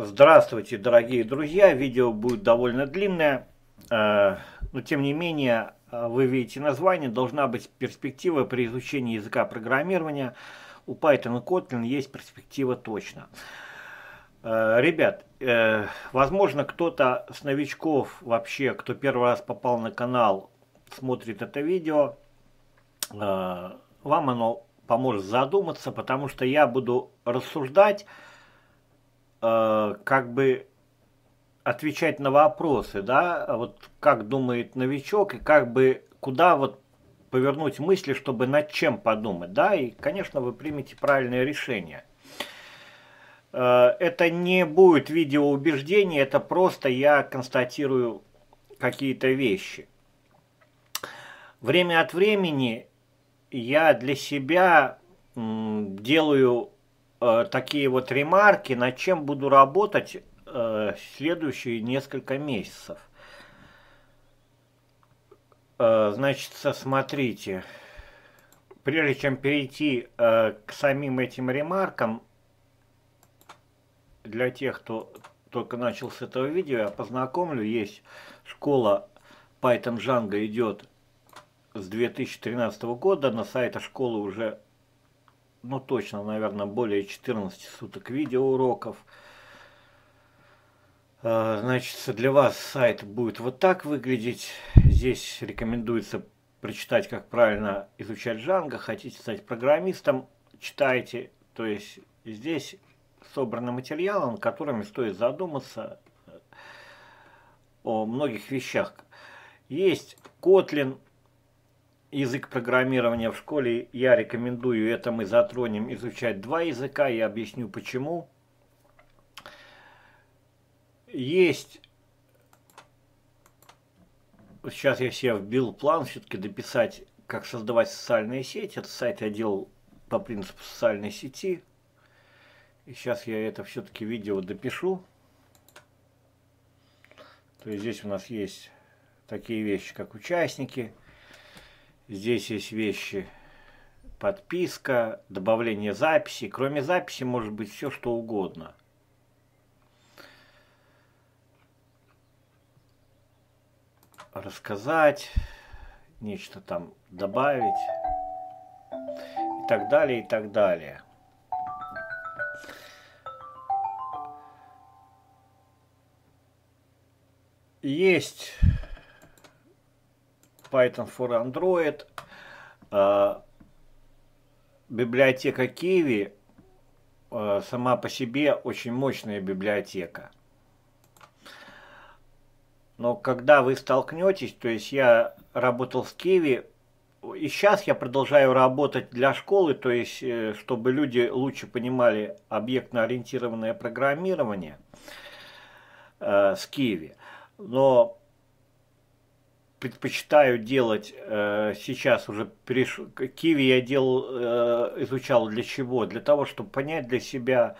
Здравствуйте, дорогие друзья! Видео будет довольно длинное, но тем не менее, вы видите название, должна быть перспектива при изучении языка программирования. У Python и Kotlin есть перспектива точно. Ребят, возможно, кто-то с новичков вообще, кто первый раз попал на канал, смотрит это видео, вам оно поможет задуматься, потому что я буду рассуждать, как бы отвечать на вопросы, да, вот как думает новичок и как бы куда вот повернуть мысли, чтобы над чем подумать, да, и, конечно, вы примете правильное решение. Это не будет видео убеждений, это просто я констатирую какие-то вещи. Время от времени я для себя делаю такие вот ремарки, над чем буду работать следующие несколько месяцев. Значит, смотрите, прежде чем перейти к самим этим ремаркам, для тех, кто только начал с этого видео, я познакомлю, есть школа Python Django, идет с 2013 года, на сайте школы уже, ну точно, наверное, более 14 суток видеоуроков. Значит, для вас сайт будет вот так выглядеть. Здесь рекомендуется прочитать, как правильно изучать Django. Хотите стать программистом, читайте. То есть здесь собраны материалы, над которыми стоит задуматься о многих вещах. Есть Kotlin. Язык программирования в школе я рекомендую, это мы затронем, изучать два языка, я объясню почему. Есть, сейчас я себе вбил план все-таки дописать, как создавать социальные сети. Этот сайт я делал по принципу социальной сети. И сейчас я это все-таки видео допишу. То есть здесь у нас есть такие вещи, как участники. Здесь есть вещи, подписка, добавление записи. Кроме записи может быть все, что угодно. Рассказать, нечто там добавить и так далее, и так далее. Есть Python for Android, библиотека Kivy, сама по себе очень мощная библиотека. Но когда вы столкнетесь, то есть я работал с Kivy, и сейчас я продолжаю работать для школы, то есть чтобы люди лучше понимали объектно-ориентированное программирование с Kivy. Но предпочитаю делать сейчас уже Kivy я делал, изучал для чего? Для того, чтобы понять для себя,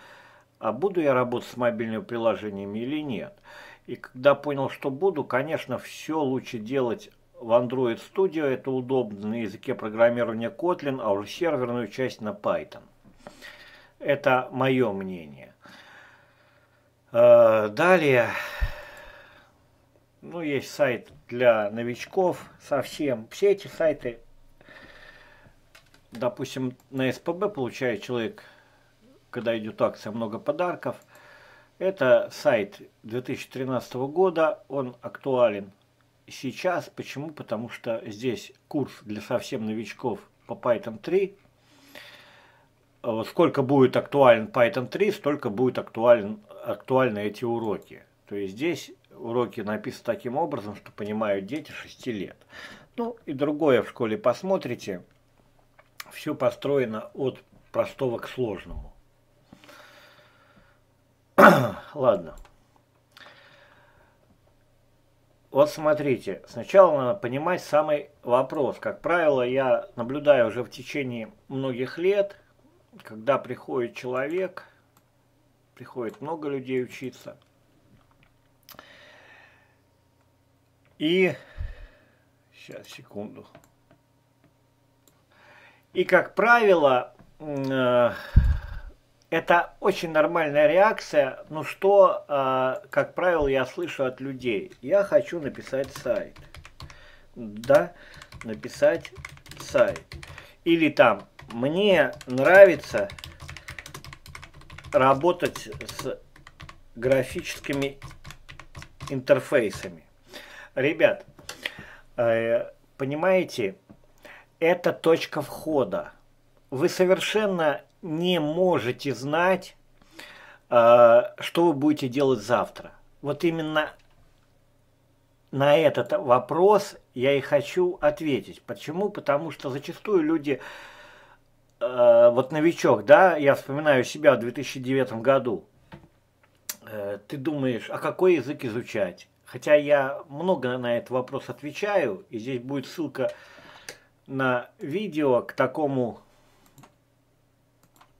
а буду я работать с мобильными приложениями или нет. И когда понял, что буду, конечно, все лучше делать в Android Studio, это удобно, на языке программирования Kotlin, а уже серверную часть на Python. Это мое мнение. Далее. Ну, есть сайт для новичков совсем. Все эти сайты, допустим, на СПБ получает человек, когда идет акция, много подарков. Это сайт 2013 года, он актуален сейчас. Почему? Потому что здесь курс для совсем новичков по Python 3. Сколько будет актуален Python 3, столько будет актуальны эти уроки. То есть здесь уроки написаны таким образом, что понимают дети 6 лет. Ну и другое в школе посмотрите. Все построено от простого к сложному. Ладно. Вот смотрите. Сначала надо понимать самый вопрос. Как правило, я наблюдаю уже в течение многих лет, когда приходит человек, приходит много людей учиться. И, сейчас, секунду. И, как правило, Это очень нормальная реакция, но что, как правило, я слышу от людей. Я хочу написать сайт. Да, написать сайт. Или там, мне нравится работать с графическими интерфейсами. Ребят, понимаете, это точка входа. Вы совершенно не можете знать, что вы будете делать завтра. Вот именно на этот вопрос я и хочу ответить. Почему? Потому что зачастую люди, вот новичок, да, я вспоминаю себя в 2009 году, ты думаешь, а какой язык изучать? Хотя я много на этот вопрос отвечаю, и здесь будет ссылка на видео к такому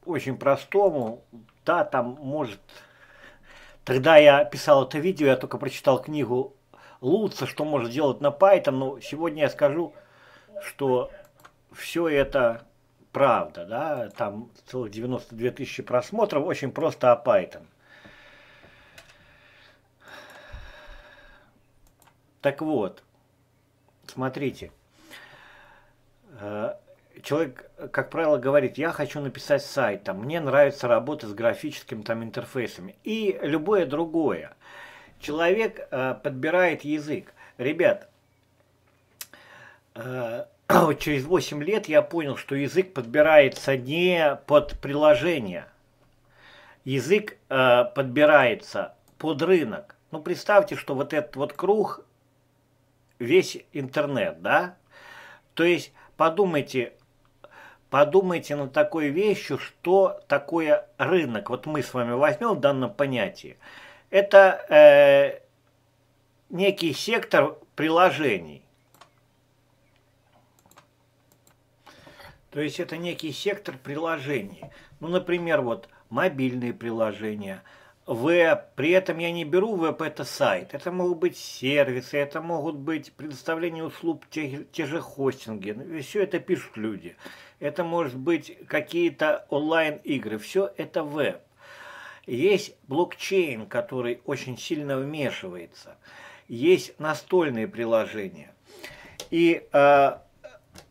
очень простому, да, там может, тогда я писал это видео, я только прочитал книгу Лутца, что можно делать на Python, но сегодня я скажу, что все это правда, да, там целых 92 тысячи просмотров, очень просто о Python. Так вот, смотрите, человек, как правило, говорит, я хочу написать сайт, там, мне нравится работа с графическим там, интерфейсами и любое другое. Человек подбирает язык. Ребят, вот через 8 лет я понял, что язык подбирается не под приложение. Язык подбирается под рынок. Ну, представьте, что вот этот вот круг, весь интернет, да? То есть подумайте... Подумайте над такой вещью, что такое рынок. Вот мы с вами возьмем в данном понятии. Это некий сектор приложений. То есть это некий сектор приложений. Ну, например, вот мобильные приложения, веб. При этом я не беру веб, это сайт. Это могут быть сервисы, это могут быть предоставление услуг, те же хостинги. Все это пишут люди. Это может быть какие-то онлайн-игры. Все это веб. Есть блокчейн, который очень сильно вмешивается. Есть настольные приложения. И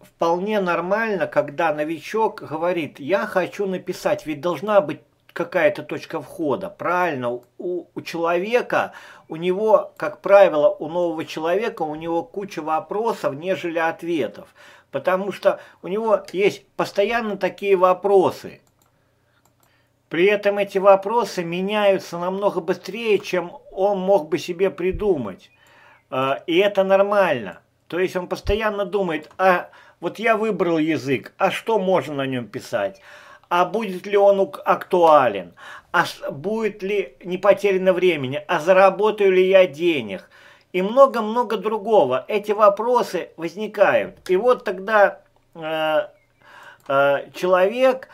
вполне нормально, когда новичок говорит, я хочу написать, ведь должна быть какая-то точка входа. Правильно, у человека, у него, как правило, у нового человека, у него куча вопросов, нежели ответов. Потому что у него есть постоянно такие вопросы. При этом эти вопросы меняются намного быстрее, чем он мог бы себе придумать. И это нормально. То есть он постоянно думает, а вот я выбрал язык, а что можно на нем писать? А будет ли он актуален? А будет ли не потеряно времени? А заработаю ли я денег? И много-много другого. Эти вопросы возникают. И вот тогда человек,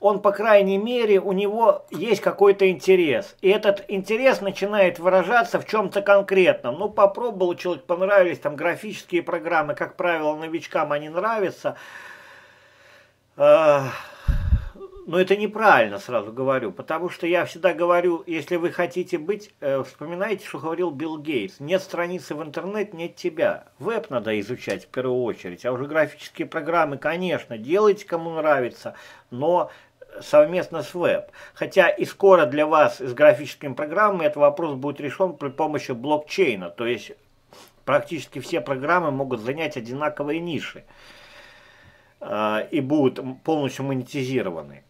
он, по крайней мере, у него есть какой-то интерес. И этот интерес начинает выражаться в чем-то конкретном. Ну, попробовал человек, понравились там графические программы. Как правило, новичкам они нравятся. Но это неправильно, сразу говорю, потому что я всегда говорю, если вы хотите быть, вспоминайте, что говорил Билл Гейтс. Нет страницы в интернете, нет тебя. Веб надо изучать в первую очередь, а уже графические программы, конечно, делайте, кому нравится, но совместно с веб. Хотя и скоро для вас с графическими программами этот вопрос будет решен при помощи блокчейна, то есть практически все программы могут занять одинаковые ниши и будут полностью монетизированы.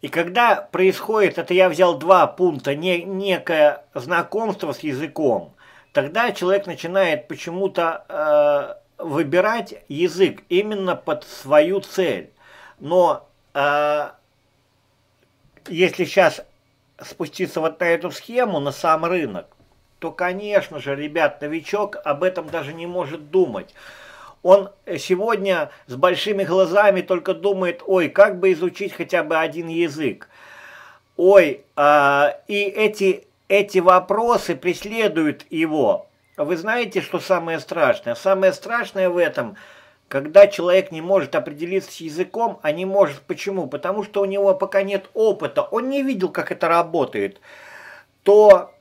И когда происходит, это я взял два пункта, некое знакомство с языком, тогда человек начинает почему-то выбирать язык именно под свою цель. Но если сейчас спуститься вот на эту схему, на сам рынок, то, конечно же, ребят, новичок об этом даже не может думать. Он сегодня с большими глазами только думает, ой, как бы изучить хотя бы один язык. Ой, и эти вопросы преследуют его. Вы знаете, что самое страшное? Самое страшное в этом, Когда человек не может определиться с языком, а не может почему? Потому что у него пока нет опыта, он не видел, как это работает, то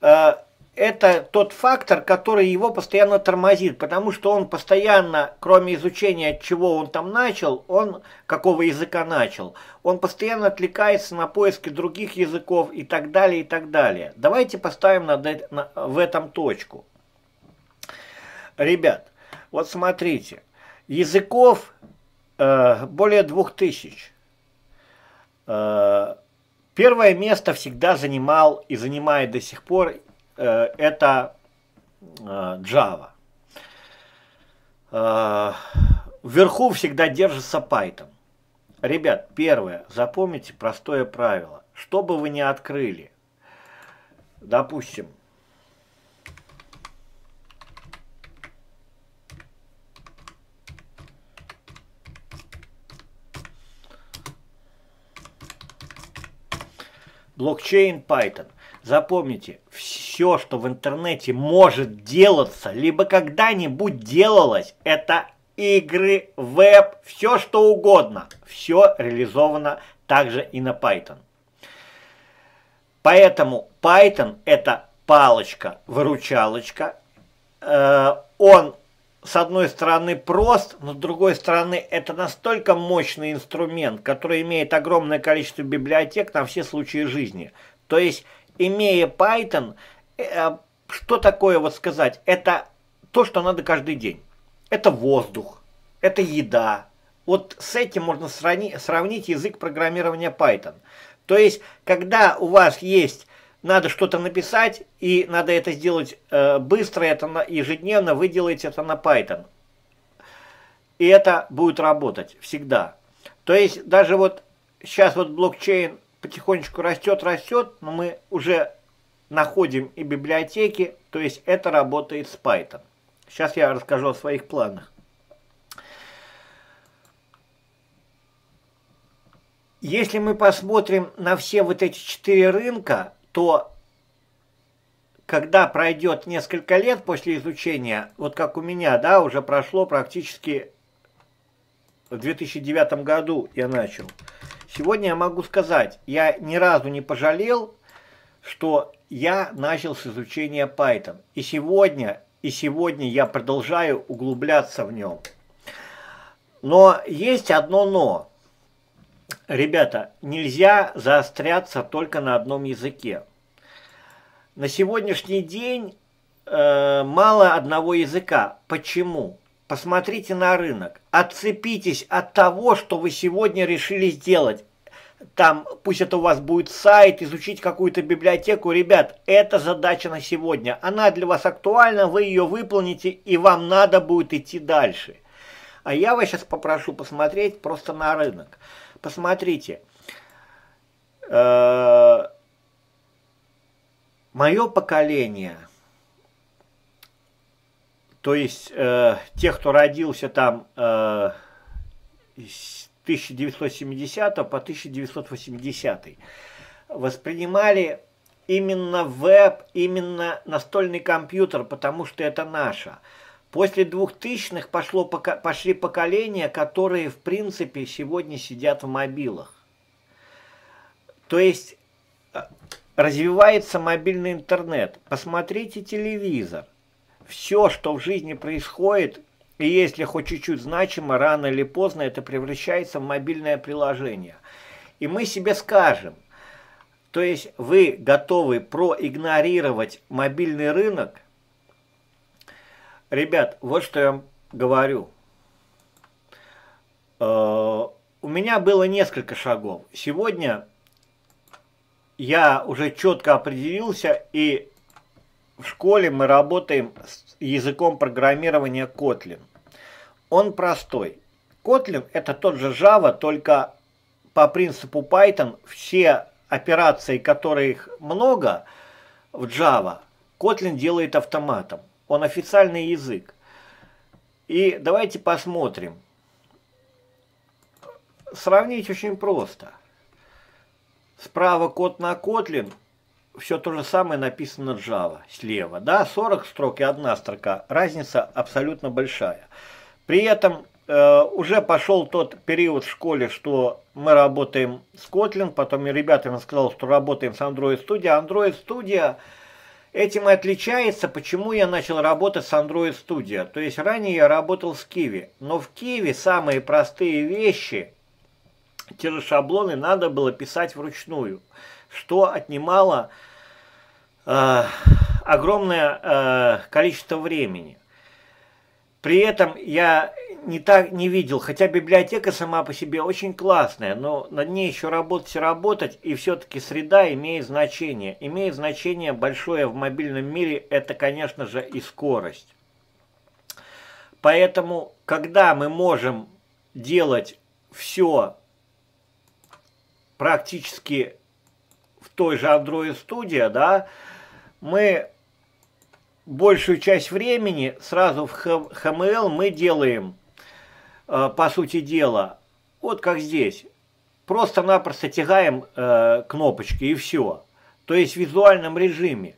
это тот фактор, который его постоянно тормозит, потому что он постоянно, кроме изучения, чего он там начал, какого языка начал, он постоянно отвлекается на поиски других языков и так далее, и так далее. Давайте поставим в этом точку. Ребят, вот смотрите. Языков более 2000. Первое место всегда занимал и занимает до сих пор это Java. Вверху всегда держится Python. Ребят, первое, запомните простое правило. Что бы вы ни открыли, допустим, блокчейн, Python. Запомните, все, что в интернете может делаться, либо когда-нибудь делалось, это игры, веб, все что угодно. Все реализовано также и на Python. Поэтому Python это палочка-выручалочка. Он, с одной стороны, прост, но с другой стороны, это настолько мощный инструмент, который имеет огромное количество библиотек на все случаи жизни. То есть, имея Python, что такое вот сказать? Это то, что надо каждый день. Это воздух, это еда. Вот с этим можно сравнить язык программирования Python. То есть, когда у вас есть... Надо что-то написать, и надо это сделать быстро, ежедневно вы делаете это на Python. И это будет работать всегда. То есть даже вот сейчас вот блокчейн потихонечку растет, но мы уже находим и библиотеки, то есть это работает с Python. Сейчас я расскажу о своих планах. Если мы посмотрим на все вот эти 4 рынка, то когда пройдет несколько лет после изучения, вот как у меня, да, уже прошло практически в 2009 году я начал. Сегодня я могу сказать, я ни разу не пожалел, что я начал с изучения Python. И сегодня я продолжаю углубляться в нем. Но есть одно но. Ребята, нельзя заостряться только на одном языке. На сегодняшний день мало одного языка. Почему? Посмотрите на рынок. Отцепитесь от того, что вы сегодня решили сделать. Там, пусть это у вас будет сайт, изучить какую-то библиотеку. Ребят, это задача на сегодня. Она для вас актуальна, вы ее выполните, и вам надо будет идти дальше. А я вас сейчас попрошу посмотреть просто на рынок. Посмотрите, мое поколение, то есть тех, кто родился там с 1970 по 1980, воспринимали именно веб, именно настольный компьютер, потому что это наше. После 2000-х пошли поколения, которые, в принципе, сегодня сидят в мобилах. То есть развивается мобильный интернет. Посмотрите телевизор. Все, что в жизни происходит, и если хоть чуть-чуть значимо, рано или поздно это превращается в мобильное приложение. И мы себе скажем, то есть вы готовы проигнорировать мобильный рынок? Ребят, вот что я вам говорю. У меня было несколько шагов. Сегодня я уже четко определился, и в школе мы работаем с языком программирования Kotlin. Он простой. Kotlin это тот же Java, только по принципу Python все операции, которых много в Java, Kotlin делает автоматом. Он официальный язык. И давайте посмотрим. Сравнить очень просто. Справа код на Kotlin. Все то же самое написано Java. Слева. Да, 40 строк и одна строка. Разница абсолютно большая. При этом уже пошел тот период в школе, что мы работаем с Kotlin, потом ребятам сказал, что работаем с Android Studio. Android Studio этим и отличается, почему я начал работать с Android Studio. То есть ранее я работал с Kivy, но в Kivy самые простые вещи, те же шаблоны, надо было писать вручную, что отнимало огромное количество времени. При этом я не видел, хотя библиотека сама по себе очень классная, но над ней еще работать и работать, и все-таки среда имеет значение. Имеет значение большое в мобильном мире, это, конечно же, и скорость. Поэтому, когда мы можем делать все практически в той же Android Studio, да, мы большую часть времени сразу в HTML мы делаем, по сути дела, вот как здесь. Просто-напросто тягаем кнопочки и все. То есть в визуальном режиме.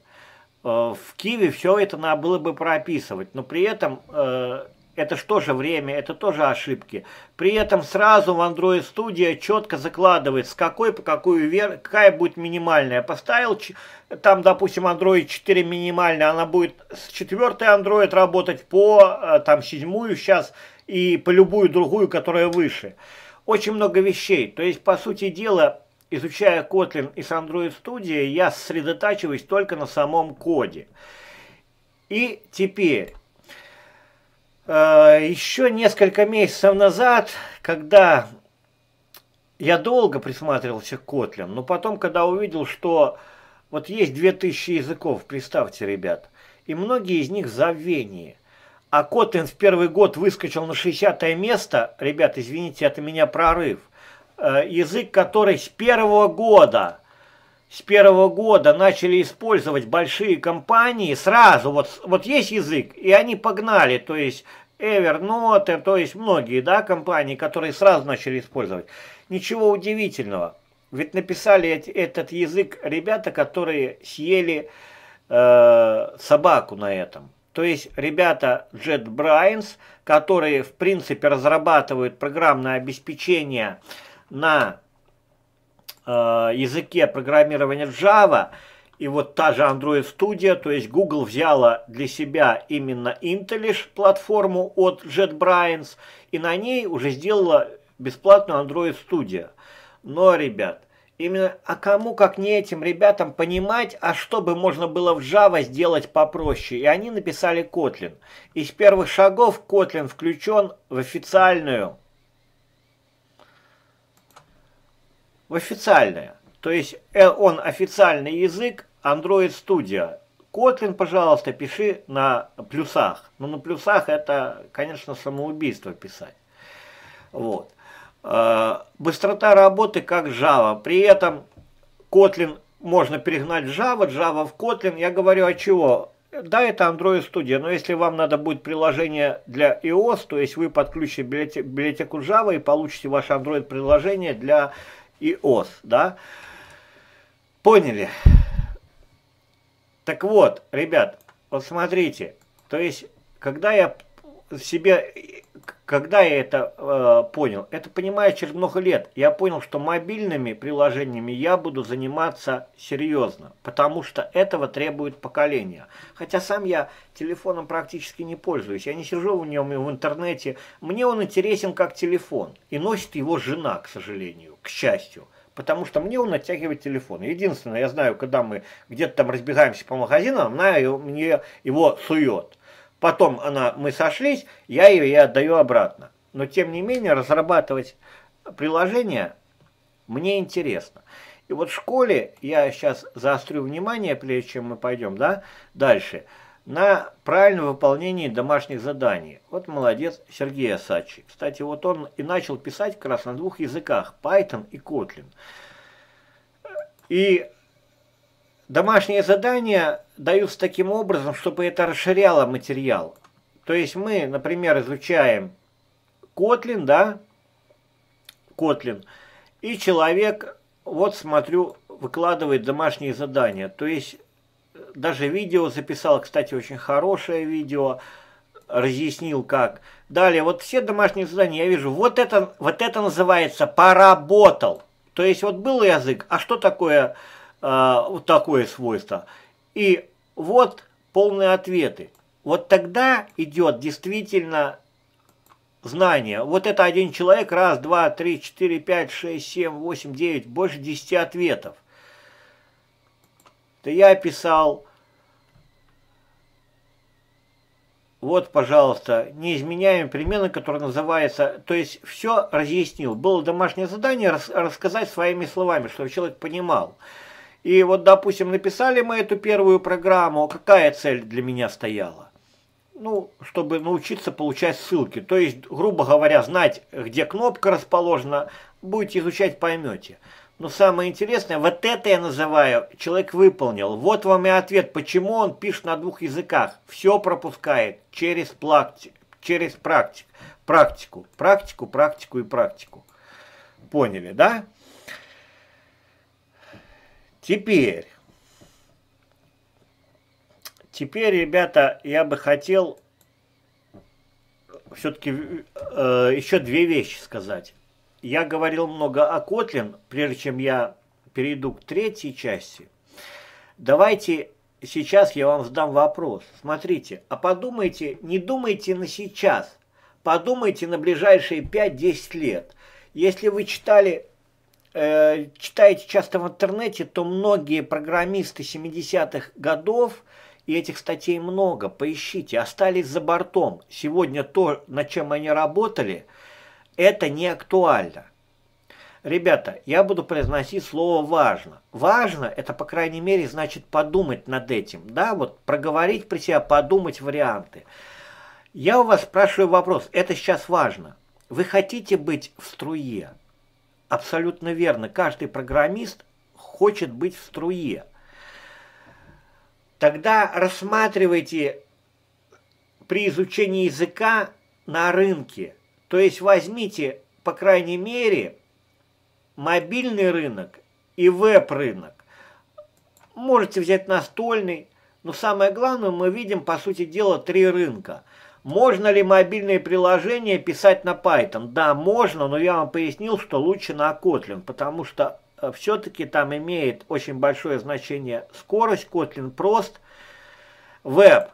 В Kivy все это надо было бы прописывать, но при этом это же тоже время, это тоже ошибки. При этом сразу в Android Studio четко закладывает, с какой по какую какая будет минимальная. Поставил там, допустим, Android 4 минимальная, она будет с 4-й Android работать по там 7-ю сейчас и по любую другую, которая выше. Очень много вещей. То есть, по сути дела, изучая Kotlin и с Android Studio, я сосредотачиваюсь только на самом коде. И теперь... Еще несколько месяцев назад, когда я долго присматривался к Kotlin, но потом, когда увидел, что вот есть 2000 языков, представьте, ребят, и многие из них в забвении, а Kotlin в первый год выскочил на 60-е место, ребят, извините, это меня прорыв, язык, который с первого года начали использовать большие компании, сразу, вот есть язык, и они погнали, то есть Evernote, то есть многие, да, компании, которые сразу начали использовать. Ничего удивительного, ведь написали этот язык ребята, которые съели собаку на этом. То есть ребята JetBrains, которые, в принципе, разрабатывают программное обеспечение на языке программирования Java, и вот та же Android Studio, то есть Google взяла для себя именно IntelliJ платформу от JetBrains, и на ней уже сделала бесплатную Android Studio. Но, ребят, именно, а кому, как не этим ребятам, понимать, а что бы можно было в Java сделать попроще, и они написали Kotlin. Из первых шагов Kotlin включен в официальное. То есть он официальный язык Android Studio. Kotlin, пожалуйста, пиши на плюсах. Но на плюсах это, конечно, самоубийство писать. Вот. Быстрота работы как Java. При этом Kotlin можно перегнать в Java, Java в Kotlin. Я говорю, а чего? Да, это Android Studio, но если вам надо будет приложение для iOS, то есть вы подключите библиотеку Java и получите ваше Android приложение для iOS, да? Поняли? Так вот, ребят, вот смотрите, то есть, когда я это понял, это понимаю через много лет, я понял, что мобильными приложениями я буду заниматься серьезно, потому что этого требует поколение. Хотя сам я телефоном практически не пользуюсь, я не сижу в нем и в интернете, мне он интересен как телефон, и носит его жена, к сожалению, к счастью. Потому что мне он оттягивает телефон. Единственное, я знаю, когда мы где-то там разбегаемся по магазинам, она мне его сует. Потом мы сошлись, я ее отдаю обратно. Но тем не менее, разрабатывать приложение мне интересно. И вот в школе я сейчас заострю внимание, прежде чем мы пойдем, да, дальше, на правильном выполнении домашних заданий. Вот молодец Сергей Асачи. Кстати, вот он и начал писать как раз на двух языках, Python и Kotlin. И домашние задания даются таким образом, чтобы это расширяло материал. То есть мы, например, изучаем Kotlin, да, Kotlin, и человек, вот смотрю, выкладывает домашние задания, то есть даже видео записал, кстати, очень хорошее видео, разъяснил как. Далее, вот все домашние задания, я вижу, вот это называется поработал. То есть вот был язык, а что такое вот такое свойство? И вот полные ответы. Вот тогда идет действительно знание. Вот это один человек, раз, два, три, четыре, пять, шесть, семь, восемь, девять, больше 10 ответов. Это я писал. Вот, пожалуйста, неизменяемая переменная, которая называется... То есть все разъяснил. Было домашнее задание рассказать своими словами, чтобы человек понимал. И вот, допустим, написали мы эту первую программу. Какая цель для меня стояла? Ну, чтобы научиться получать ссылки. То есть, грубо говоря, знать, где кнопка расположена. Будете изучать, поймете. Но самое интересное, вот это я называю, человек выполнил. Вот вам и ответ, почему он пишет на двух языках. Все пропускает через практику и практику. Поняли, да? Теперь, ребята, я бы хотел все-таки еще две вещи сказать. Я говорил много о Kotlin, прежде чем я перейду к третьей части. Давайте сейчас я вам задам вопрос. Смотрите, а подумайте, не думайте на сейчас, подумайте на ближайшие 5-10 лет. Если вы читаете часто в интернете, то многие программисты 70-х годов, и этих статей много, поищите, остались за бортом. Сегодня то, над чем они работали, это не актуально. Ребята, я буду произносить слово «важно». Важно, это, по крайней мере, значит подумать над этим. Да, вот проговорить при себе, подумать варианты. Я у вас спрашиваю вопрос, это сейчас важно. Вы хотите быть в струе? Абсолютно верно, каждый программист хочет быть в струе. Тогда рассматривайте при изучении языка на рынке. То есть возьмите, по крайней мере, мобильный рынок и веб-рынок. Можете взять настольный, но самое главное, мы видим, по сути дела, 3 рынка. Можно ли мобильные приложения писать на Python? Да, можно, но я вам пояснил, что лучше на Kotlin, потому что все-таки там имеет очень большое значение скорость, Kotlin прост. Веб.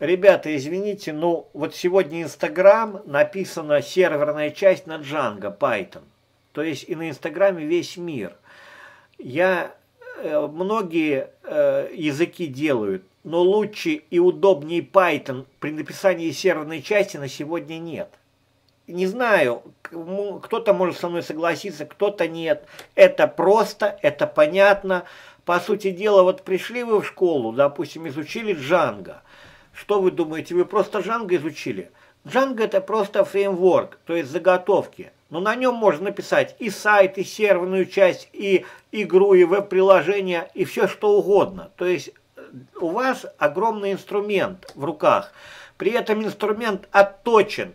Ребята, извините, ну вот сегодня Instagram написана серверная часть на Django, Python. То есть и на Инстаграме весь мир. Многие языки делают, но лучше и удобнее Python при написании серверной части на сегодня нет. Не знаю, кто-то может со мной согласиться, кто-то нет. Это просто, это понятно. По сути дела, вот пришли вы в школу, допустим, изучили Django. Что вы думаете, вы просто Django изучили? Django это просто фреймворк, то есть заготовки. Но на нем можно написать и сайт, и серверную часть, и игру, и веб-приложение, и все что угодно. То есть у вас огромный инструмент в руках. При этом инструмент отточен.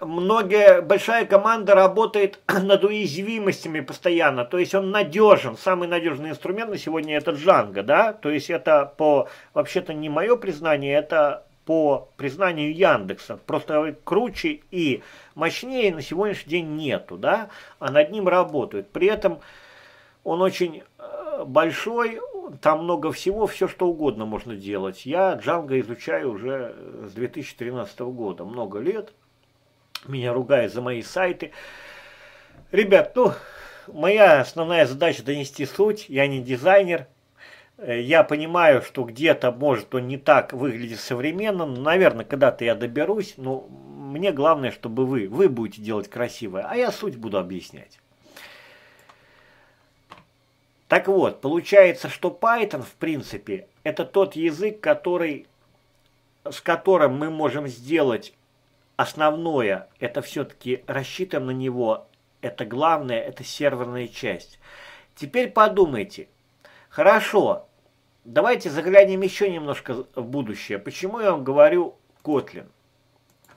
Большая команда работает над уязвимостями постоянно, то есть он надежен, самый надежный инструмент на сегодня это Django, да, то есть это вообще-то не мое признание, это по признанию Яндекса, просто круче и мощнее на сегодняшний день нету, да, а над ним работают, при этом он очень большой, там много всего, все что угодно можно делать, я Django изучаю уже с 2013 года, много лет. Меня ругают за мои сайты. Ребят, ну, моя основная задача донести суть. Я не дизайнер. Я понимаю, что где-то, может, он не так выглядит современно. Но, наверное, когда-то я доберусь. Но мне главное, чтобы вы будете делать красивое. А я суть буду объяснять. Так вот, получается, что Python, в принципе, это тот язык, с которым мы можем сделать... Основное, это все-таки рассчитан на него, это главное, это серверная часть. Теперь подумайте, хорошо, давайте заглянем еще немножко в будущее. Почему я вам говорю Kotlin?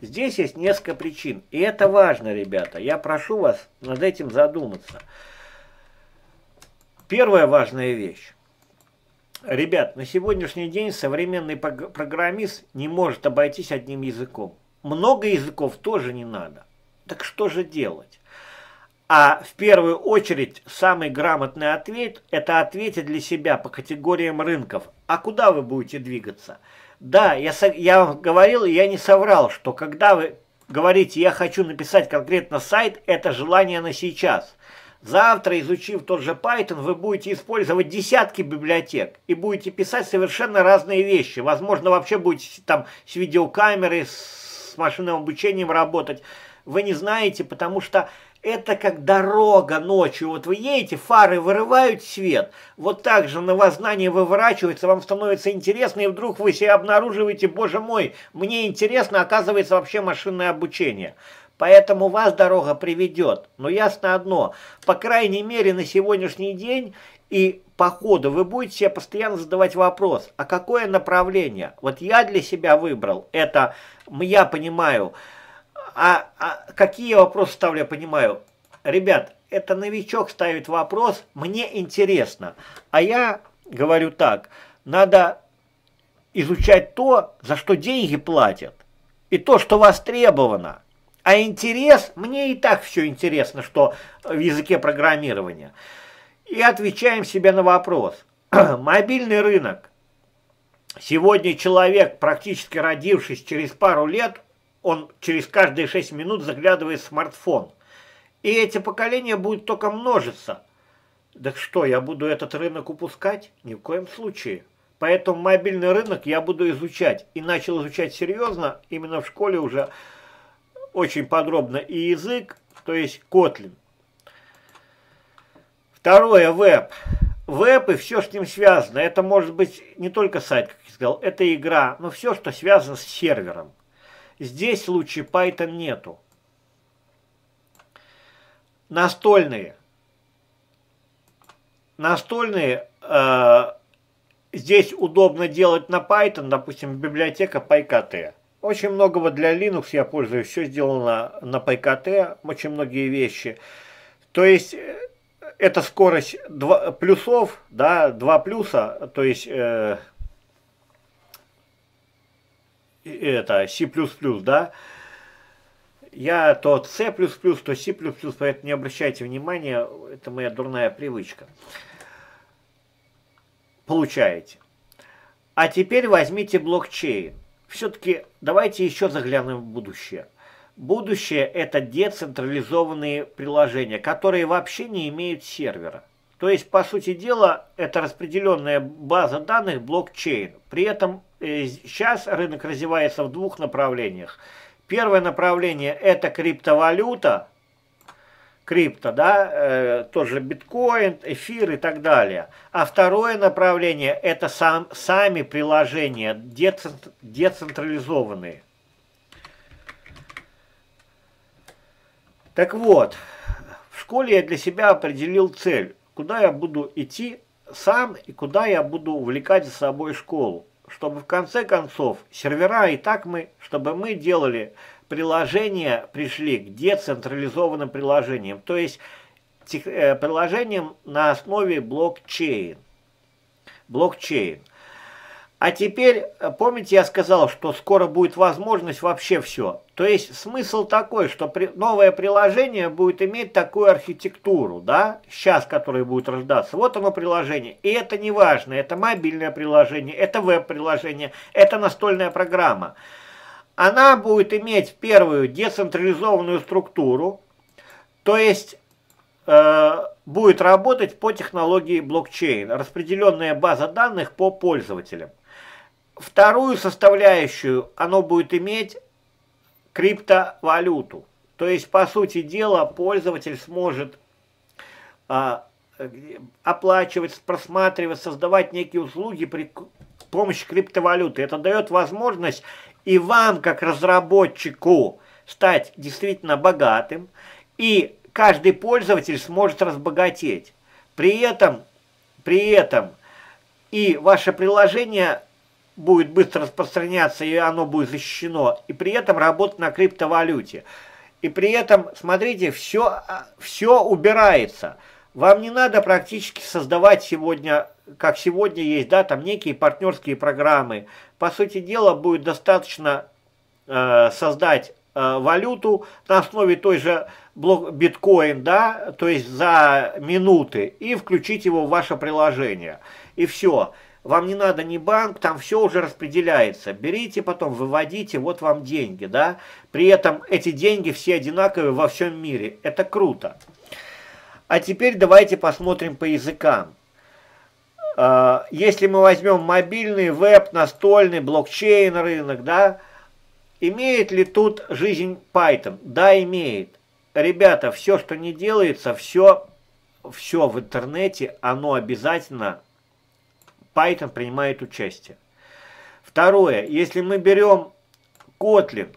Здесь есть несколько причин, и это важно, ребята, я прошу вас над этим задуматься. Первая важная вещь. Ребят, на сегодняшний день современный программист не может обойтись одним языком. Много языков тоже не надо. Так что же делать? А в первую очередь самый грамотный ответ – это ответить для себя по категориям рынков. А куда вы будете двигаться? Да, я вам говорил, и я не соврал, что когда вы говорите «я хочу написать конкретно сайт», это желание на сейчас. Завтра, изучив тот же Python, вы будете использовать десятки библиотек и будете писать совершенно разные вещи. Возможно, вообще будете там с видеокамерой, с машинным обучением работать. Вы не знаете, потому что это как дорога ночью. Вот вы едете, фары вырывают свет. Вот так же новознание выворачивается, вам становится интересно, и вдруг вы себя обнаруживаете: боже мой, мне интересно, оказывается, вообще машинное обучение. Поэтому вас дорога приведет. Но ясно одно, по крайней мере на сегодняшний день и по ходу вы будете себе постоянно задавать вопрос, а какое направление? Вот я для себя выбрал, это я понимаю, а какие вопросы ставлю, я понимаю. Ребят, это новичок ставит вопрос, мне интересно. А я говорю так, надо изучать то, за что деньги платят, и то, что востребовано. А интерес, мне и так все интересно, что в языке программирования. И отвечаем себе на вопрос. Мобильный рынок. Сегодня человек, практически родившись, через пару лет, он через каждые 6 минут заглядывает в смартфон. И эти поколения будут только множиться. Так что, я буду этот рынок упускать? Ни в коем случае. Поэтому мобильный рынок я буду изучать. И начал изучать серьезно, именно в школе уже очень подробно и язык, то есть Kotlin. Второе, веб. Веб и все, что с ним связано. Это может быть не только сайт, как я сказал, это игра, но все, что связано с сервером. Здесь в случае Python нету. Настольные. Настольные здесь удобно делать на Python, допустим, библиотека PyQt. Очень многого для Linux я пользуюсь, все сделано на PyQt, очень многие вещи. То есть это скорость 2 плюсов, да, 2 плюса, то есть это C++, да. Я то C++, то C++, поэтому не обращайте внимания, это моя дурная привычка. Получаете. А теперь возьмите блокчейн. Все-таки давайте еще заглянем в будущее. Будущее – это децентрализованные приложения, которые вообще не имеют сервера. То есть, по сути дела, это распределенная база данных блокчейн. При этом сейчас рынок развивается в двух направлениях. Первое направление – это криптовалюта, крипто, да, тот же биткоин, эфир и так далее. А второе направление – это сами приложения, децентрализованные. Так вот, в школе я для себя определил цель, куда я буду идти сам и куда я буду увлекать за собой школу. Чтобы в конце концов сервера и так чтобы мы делали приложения, пришли к децентрализованным приложениям, то есть приложениям на основе блокчейн. А теперь, помните, я сказал, что скоро будет возможность вообще все. То есть смысл такой, что новое приложение будет иметь такую архитектуру, да, сейчас, которая будет рождаться. Вот оно приложение. И это не важно, это мобильное приложение, это веб-приложение, это настольная программа. Она будет иметь первую децентрализованную структуру, то есть будет работать по технологии блокчейн, распределенная база данных по пользователям. Вторую составляющую оно будет иметь криптовалюту. То есть, по сути дела, пользователь сможет оплачивать, просматривать, создавать некие услуги при помощи криптовалюты. Это дает возможность и вам, как разработчику, стать действительно богатым, и каждый пользователь сможет разбогатеть. При этом и ваше приложение будет быстро распространяться, и оно будет защищено, и при этом работать на криптовалюте. И при этом, смотрите, все убирается. Вам не надо практически создавать сегодня, как сегодня есть, да, там некие партнерские программы. По сути дела, будет достаточно создать валюту на основе той же биткоин, да, то есть за минуты, и включить его в ваше приложение. И все. Вам не надо ни банк, там все уже распределяется. Берите потом, выводите, вот вам деньги, да. При этом эти деньги все одинаковые во всем мире. Это круто. А теперь давайте посмотрим по языкам. Если мы возьмем мобильный, веб, настольный, блокчейн рынок, да, имеет ли тут жизнь Python? Да, имеет. Ребята, все, что не делается, все в интернете, оно обязательно... Python принимает участие. Второе, если мы берем Kotlin,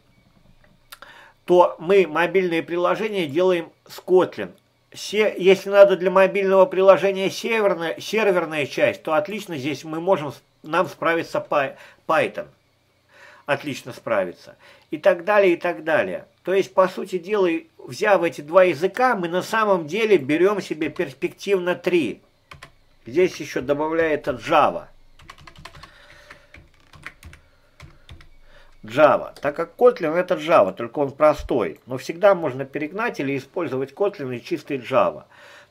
то мы мобильные приложения делаем с Kotlin. Если надо для мобильного приложения серверная часть, то отлично здесь мы можем, нам справиться Python. Отлично справится. И так далее, и так далее. То есть, по сути дела, взяв эти два языка, мы на самом деле берем себе перспективно 3. Здесь еще добавляется Java. Так как Kotlin это Java, только он простой. Но всегда можно перегнать или использовать Kotlin и чистый Java.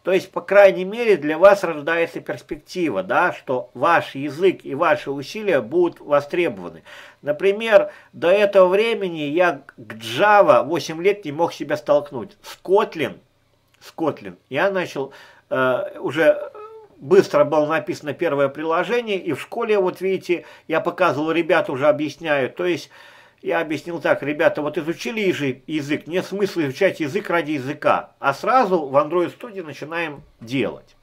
То есть, по крайней мере, для вас рождается перспектива, да, что ваш язык и ваши усилия будут востребованы. Например, до этого времени я к Java 8 лет не мог себя столкнуть. С Kotlin я начал уже... Быстро было написано первое приложение, и в школе, вот видите, я показывал, ребята уже объясняют. То есть, я объяснил так, ребята, вот изучили язык, нет смысла изучать язык ради языка, а сразу в Android Studio начинаем делать.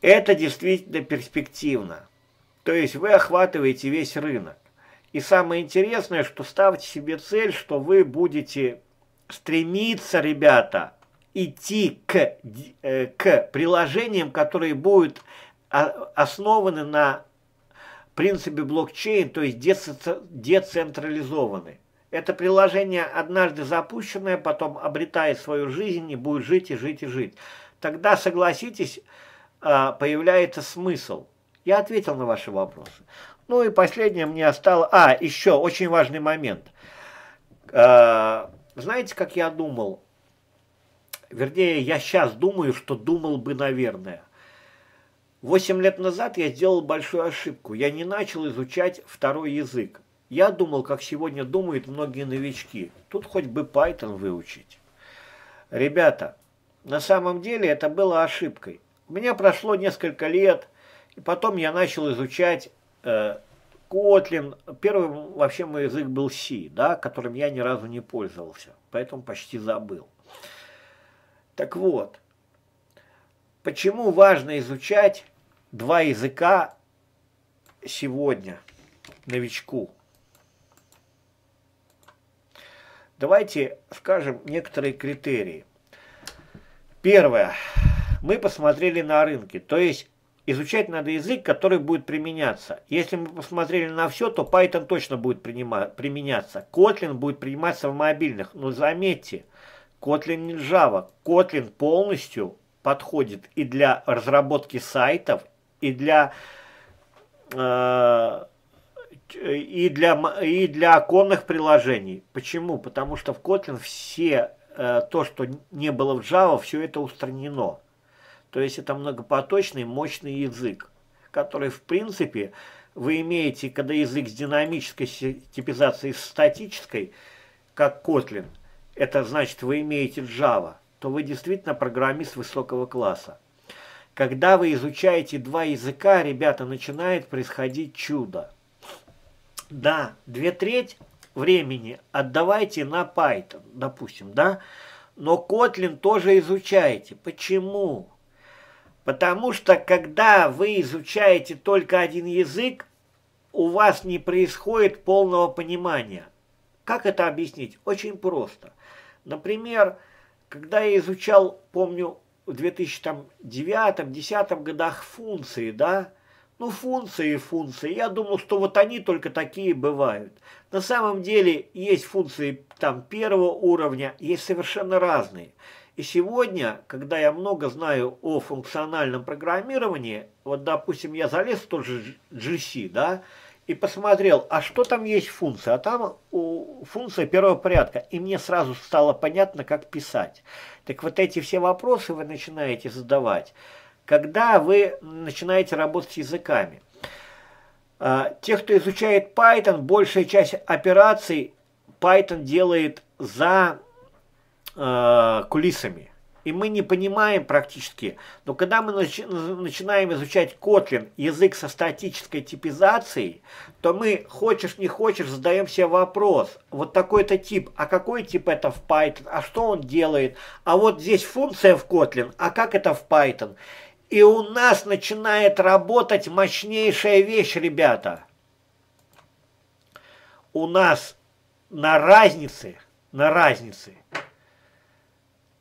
Это действительно перспективно. То есть, вы охватываете весь рынок. И самое интересное, что ставьте себе цель, что вы будете стремиться, ребята, идти к приложениям, которые будут основаны на принципе блокчейн, то есть децентрализованы. Это приложение, однажды запущенное, потом обретает свою жизнь и будет жить и жить и жить. Тогда, согласитесь, появляется смысл. Я ответил на ваши вопросы. Ну и последнее мне осталось... еще очень важный момент. Знаете, как я думал? Вернее, я сейчас думаю, что думал бы, наверное. 8 лет назад я сделал большую ошибку. Я не начал изучать второй язык. Я думал, как сегодня думают многие новички. Тут хоть бы Python выучить. Ребята, на самом деле это было ошибкой. У меня прошло несколько лет, и потом я начал изучать Kotlin. Первым вообще мой язык был C, да, которым я ни разу не пользовался, поэтому почти забыл. Так вот, почему важно изучать два языка сегодня новичку? Давайте скажем некоторые критерии. Первое. Мы посмотрели на рынки. То есть изучать надо язык, который будет применяться. Если мы посмотрели на все, то Python точно будет применяться. Kotlin будет приниматься в мобильных. Но заметьте, Kotlin не Java. Kotlin полностью подходит и для разработки сайтов, и для оконных приложений. Почему? Потому что в Kotlin все то, что не было в Java, все это устранено. То есть это многопоточный, мощный язык, который, в принципе, вы имеете, когда язык с динамической типизацией, с статической, как Kotlin, это значит, вы имеете Java, то вы действительно программист высокого класса. Когда вы изучаете два языка, ребята, начинает происходить чудо. Да, 2/3 времени отдавайте на Python, допустим, да, но Kotlin тоже изучаете. Почему? Потому что, когда вы изучаете только один язык, у вас не происходит полного понимания. Как это объяснить? Очень просто. Например, когда я изучал, помню, в 2009-2010 годах функции, да, ну функции, я думал, что вот они только такие бывают. На самом деле есть функции там первого уровня, есть совершенно разные. И сегодня, когда я много знаю о функциональном программировании, вот, допустим, я залез в тот же GHC, да, и посмотрел, а что там есть функция, а там функция первого порядка, и мне сразу стало понятно, как писать. Так вот эти все вопросы вы начинаете задавать, когда вы начинаете работать с языками. Те, кто изучает Python, большая часть операций Python делает за кулисами. И мы не понимаем практически. Но когда мы начинаем изучать Kotlin, язык со статической типизацией, то мы, хочешь не хочешь, задаем себе вопрос. Вот такой-то тип. А какой тип это в Python? А что он делает? А вот здесь функция в Kotlin. А как это в Python? И у нас начинает работать мощнейшая вещь, ребята. У нас на разнице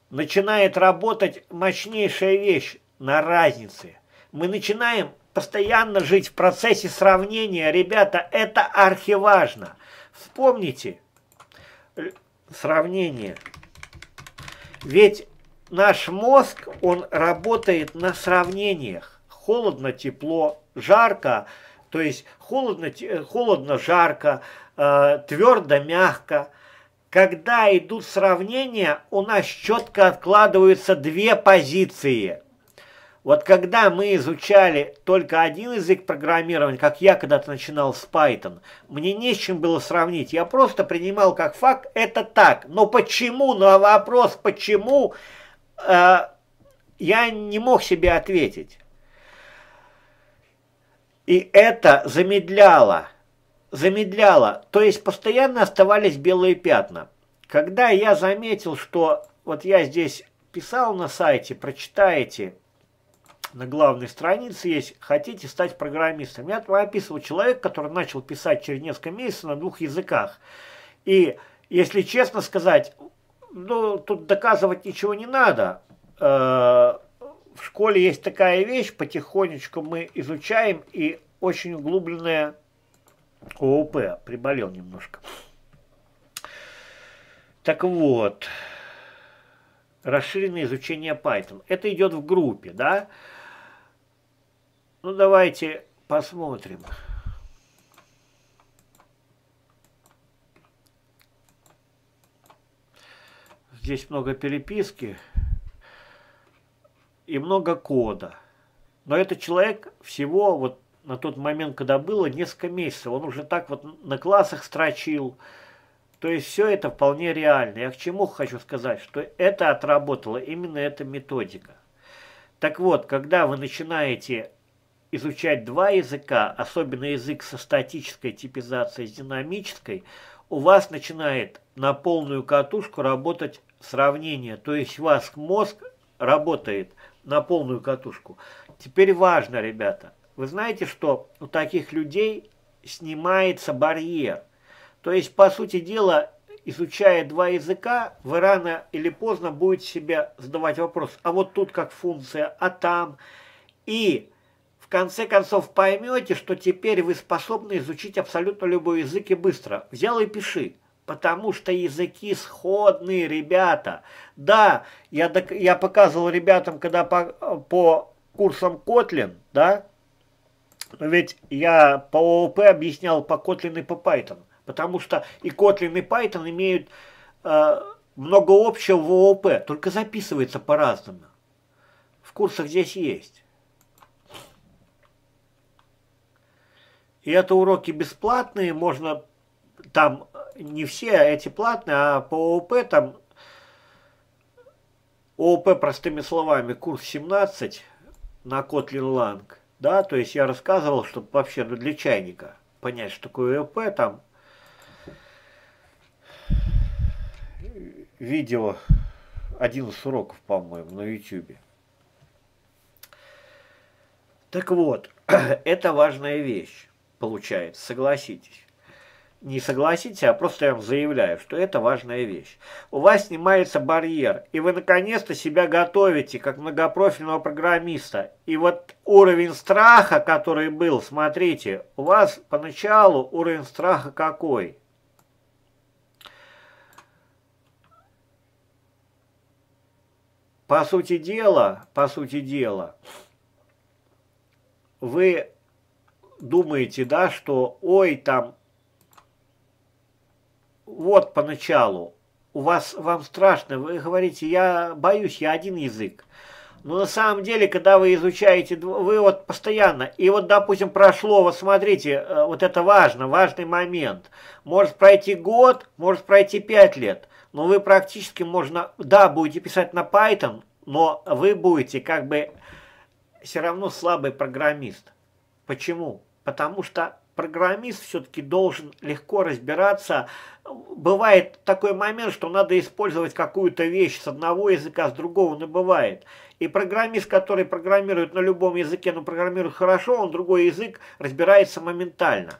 начинает работать мощнейшая вещь на разнице. Мы начинаем постоянно жить в процессе сравнения. Ребята, это архиважно. Вспомните сравнение. Ведь наш мозг, он работает на сравнениях. Холодно, тепло, жарко. То есть холодно, жарко, твердо, мягко. Когда идут сравнения, у нас четко откладываются две позиции. Вот когда мы изучали только один язык программирования, как я когда-то начинал с Python, мне не с чем было сравнить. Я просто принимал как факт, это так. Но почему, на вопрос почему, я не мог себе ответить. И это замедляло, то есть постоянно оставались белые пятна. Когда я заметил, что вот я здесь писал на сайте, прочитаете, на главной странице есть «Хотите стать программистом». Я описывал человека, который начал писать через несколько месяцев на двух языках. И, если честно сказать, ну, тут доказывать ничего не надо. В школе есть такая вещь, потихонечку мы изучаем, и очень углубленная... ООП, приболел немножко. Так вот, расширенное изучение Python. Это идет в группе, да? Ну, давайте посмотрим. Здесь много переписки и много кода. Но этот человек всего вот на тот момент, когда было, несколько месяцев. Он уже так вот на классах строчил. То есть все это вполне реально. Я к чему хочу сказать, что это отработала именно эта методика. Так вот, когда вы начинаете изучать два языка, особенно язык со статической типизацией, с динамической, у вас начинает на полную катушку работать сравнение. То есть у вас мозг работает на полную катушку. Теперь важно, ребята, вы знаете, что у таких людей снимается барьер. То есть, по сути дела, изучая два языка, вы рано или поздно будете себе задавать вопрос, а вот тут как функция, а там. И в конце концов поймете, что теперь вы способны изучить абсолютно любой язык и быстро. Взял и пиши. Потому что языки сходные, ребята. Да, я показывал ребятам, когда по курсам Kotlin, да, но ведь я по ООП объяснял по Kotlin и по Python, потому что и Kotlin, и Python имеют много общего в ООП, только записывается по-разному. В курсах здесь есть. И это уроки бесплатные, можно там не все эти платные, а по ООП там ООП простыми словами курс 17 на Kotlin Lang. Да, то есть я рассказывал, что вообще для чайника понять, что такое ООП, там видео, один из уроков, по-моему, на YouTube. Так вот, это важная вещь, получается, согласитесь. Не согласитесь, а просто я вам заявляю, что это важная вещь. У вас снимается барьер, и вы наконец-то себя готовите как многопрофильного программиста. И вот уровень страха, который был, смотрите, у вас поначалу уровень страха какой? По сути дела, вы думаете, да, что, ой, там, вот поначалу, вам страшно, вы говорите, я боюсь, я один язык. Но на самом деле, когда вы изучаете, вы вот постоянно, и вот, допустим, прошло, вот смотрите, вот это важно, важный момент. Может пройти год, может пройти 5 лет, но вы практически можно, да, будете писать на Python, но вы будете как бы все равно слабый программист. Почему? Потому что программист все-таки должен легко разбираться. Бывает такой момент, что надо использовать какую-то вещь с одного языка, с другого не бывает. И программист, который программирует на любом языке, но программирует хорошо, он другой язык разбирается моментально.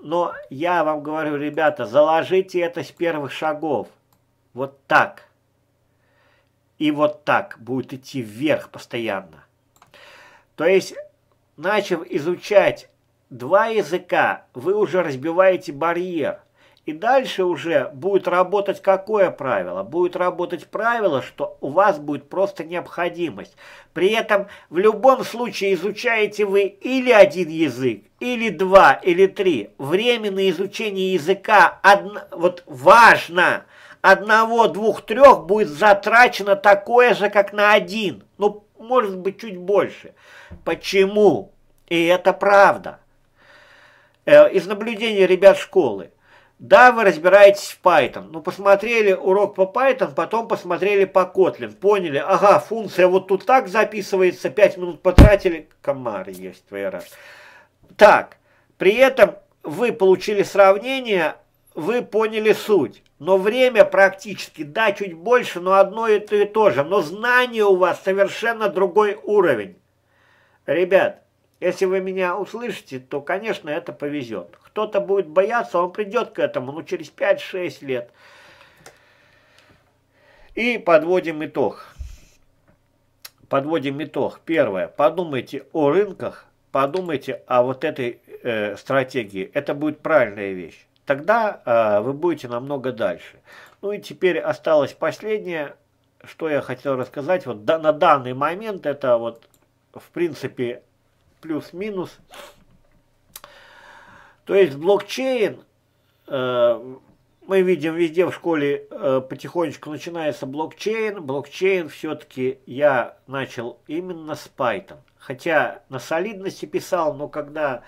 Но я вам говорю, ребята, заложите это с первых шагов. Вот так. И вот так будет идти вверх постоянно. То есть, начав изучать 2 языка, вы уже разбиваете барьер. И дальше уже будет работать какое правило? Будет работать правило, что у вас будет просто необходимость. При этом в любом случае изучаете вы или 1 язык, или 2, или 3. Время на изучение языка, вот важно, 1, 2, 3 будет затрачено такое же, как на 1. Ну, может быть, чуть больше. Почему? И это правда. Из наблюдения ребят школы. Да, вы разбираетесь в Python, но посмотрели урок по Python, потом посмотрели по Kotlin, поняли, ага, функция вот тут так записывается, 5 минут потратили, комары есть, твои раз. Так, при этом вы получили сравнение, вы поняли суть, но время практически, да, чуть больше, но одно и то же, но знание у вас совершенно другой уровень. Ребят, если вы меня услышите, то, конечно, это повезет. Кто-то будет бояться, он придет к этому, ну, через 5-6 лет. И подводим итог. Подводим итог. Первое. Подумайте о рынках, подумайте о вот этой стратегии. Это будет правильная вещь. Тогда вы будете намного дальше. Ну и теперь осталось последнее, что я хотел рассказать. Вот на данный момент это вот, в принципе, плюс-минус. То есть блокчейн, мы видим везде в школе потихонечку начинается блокчейн. Блокчейн все-таки я начал именно с Python. Хотя на солидности писал, но когда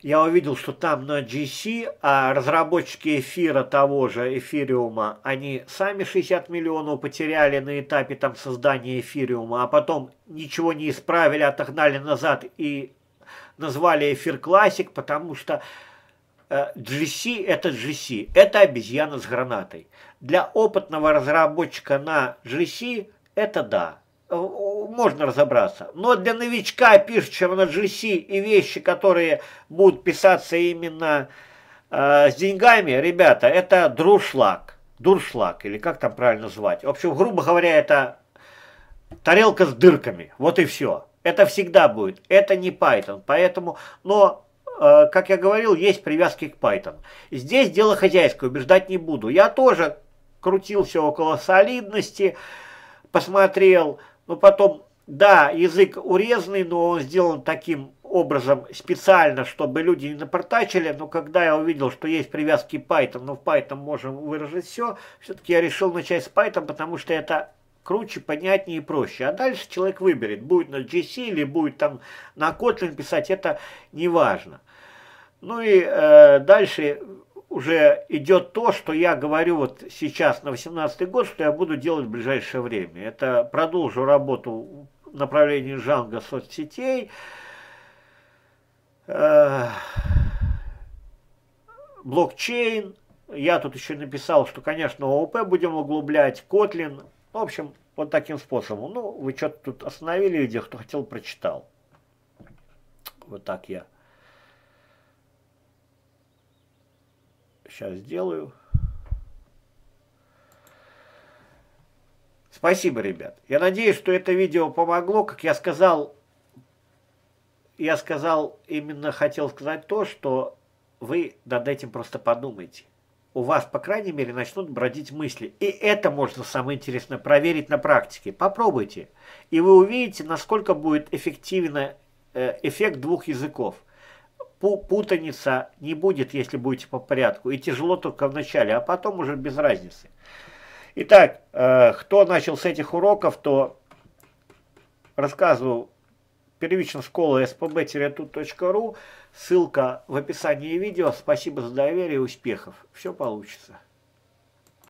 я увидел, что там на GHC, а разработчики эфира того же, эфириума, они сами 60 миллионов потеряли на этапе там создания эфириума, а потом ничего не исправили, отогнали назад и назвали эфир классик, потому что GHC это GHC, это обезьяна с гранатой. Для опытного разработчика на GHC это да. Можно разобраться. Но для новичка, пишущего на GHC, и вещи, которые будут писаться именно с деньгами, ребята, это дуршлаг. Дуршлаг, или как там правильно звать. В общем, грубо говоря, это тарелка с дырками. Вот и все. Это всегда будет. Это не Python. Поэтому, но, как я говорил, есть привязки к Python. Здесь дело хозяйское, убеждать не буду. Я тоже крутился около солидности, посмотрел. Но потом, да, язык урезанный, но он сделан таким образом специально, чтобы люди не напортачили. Но когда я увидел, что есть привязки Python, но в Python можем выразить все, все-таки я решил начать с Python, потому что это круче, понятнее и проще. А дальше человек выберет, будет на GC или будет там на Kotlin писать, это не важно. Ну и дальше уже идет то, что я говорю вот сейчас на 2018 год, что я буду делать в ближайшее время. Это продолжу работу в направлении Django соцсетей, блокчейн. Я тут еще написал, что, конечно, ООП будем углублять, Kotlin. В общем, вот таким способом. Ну, вы что-то тут остановили видео, кто хотел, прочитал. Вот так я сейчас сделаю. Спасибо, ребят. Я надеюсь, что это видео помогло. Как я сказал, именно хотел сказать то, что вы над этим просто подумайте. у вас, по крайней мере, начнут бродить мысли. И это можно, самое интересное, проверить на практике. Попробуйте. И вы увидите, насколько будет эффективен эффект двух языков. Путаница не будет, если будете по порядку. И тяжело только в начале, а потом уже без разницы. Итак, кто начал с этих уроков, то рассказывал первичная школа spb-tut.ru. Ссылка в описании видео. Спасибо за доверие и успехов. Все получится.